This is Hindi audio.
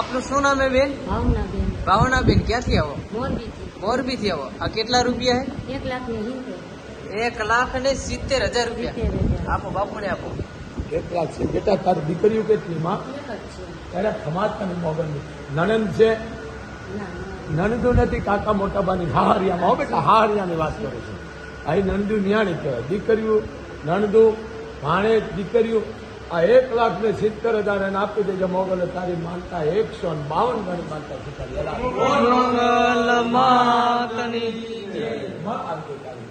आपनु शू नाम है बेन? भावना बेन। क्या थी वो? मोरबी थी वो। कितना रूपिया है? 1,70,000 रूपिया। आपो बापू ने आपो 1 लाख से बेटा तार दीकरियों के थी मां तेरा समाज का मोगन ननंद से ननदू नहीं काका मोटा बानी हारिया माओ बेटा हारिया निवास करे छे आई नंदू न्याणी कहे दीकरियो ननदू भाणे दीकरियो आ 1,70,000 आपी देजो मोगल तारी मानता 152 गण मानता सितारी बोल मंगल मातनी जय मां आपके